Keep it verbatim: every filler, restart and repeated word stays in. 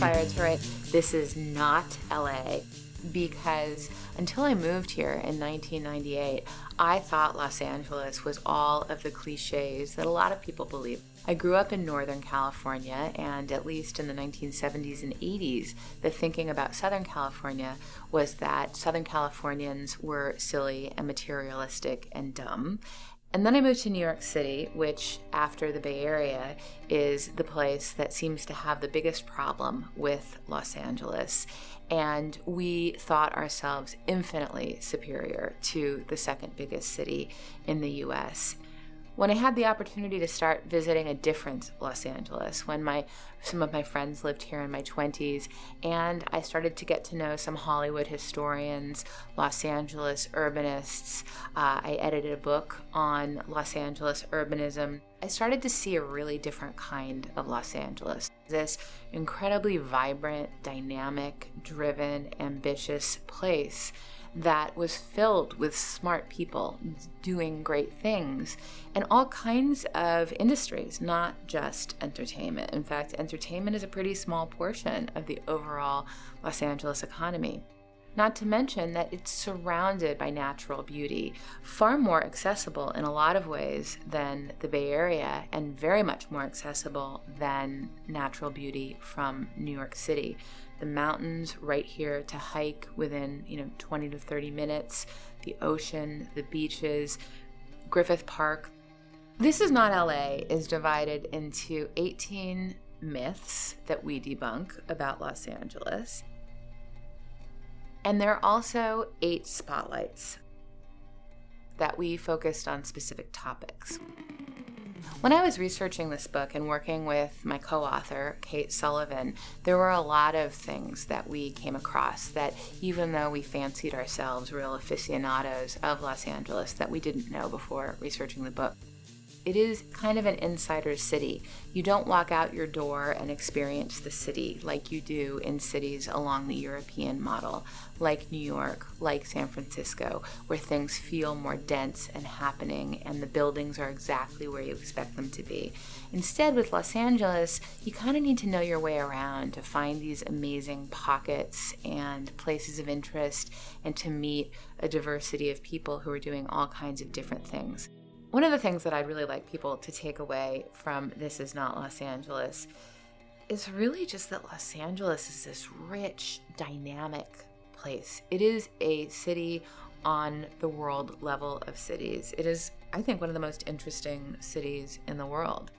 inspired to write This Is Not L A because until I moved here in nineteen ninety-eight, I thought Los Angeles was all of the cliches that a lot of people believe. I grew up in Northern California, and at least in the nineteen seventies and eighties, the thinking about Southern California was that Southern Californians were silly and materialistic and dumb. And then I moved to New York City, which after the Bay Area is the place that seems to have the biggest problem with Los Angeles. And we thought ourselves infinitely superior to the second biggest city in the U S When I had the opportunity to start visiting a different Los Angeles, when my some of my friends lived here in my twenties, and I started to get to know some Hollywood historians, Los Angeles urbanists, uh, I edited a book on Los Angeles urbanism. I started to see a really different kind of Los Angeles. This incredibly vibrant, dynamic, driven, ambitious place that was filled with smart people doing great things and all kinds of industries, not just entertainment. In fact, entertainment is a pretty small portion of the overall Los Angeles economy. Not to mention that it's surrounded by natural beauty, far more accessible in a lot of ways than the Bay Area, and very much more accessible than natural beauty from New York City. The mountains right here to hike within, you know, twenty to thirty minutes, the ocean, the beaches, Griffith Park. This Is Not L A is divided into eighteen myths that we debunk about Los Angeles. And there are also eight spotlights that we focused on specific topics. When I was researching this book and working with my co-author, Kate Sullivan, there were a lot of things that we came across that, even though we fancied ourselves real aficionados of Los Angeles, that we didn't know before researching the book. It is kind of an insider's city. You don't walk out your door and experience the city like you do in cities along the European model, like New York, like San Francisco, where things feel more dense and happening and the buildings are exactly where you expect them to be. Instead, with Los Angeles, you kind of need to know your way around to find these amazing pockets and places of interest and to meet a diversity of people who are doing all kinds of different things. One of the things that I'd really like people to take away from This Is Not Los Angeles is really just that Los Angeles is this rich, dynamic place. It is a city on the world level of cities. It is, I think, one of the most interesting cities in the world.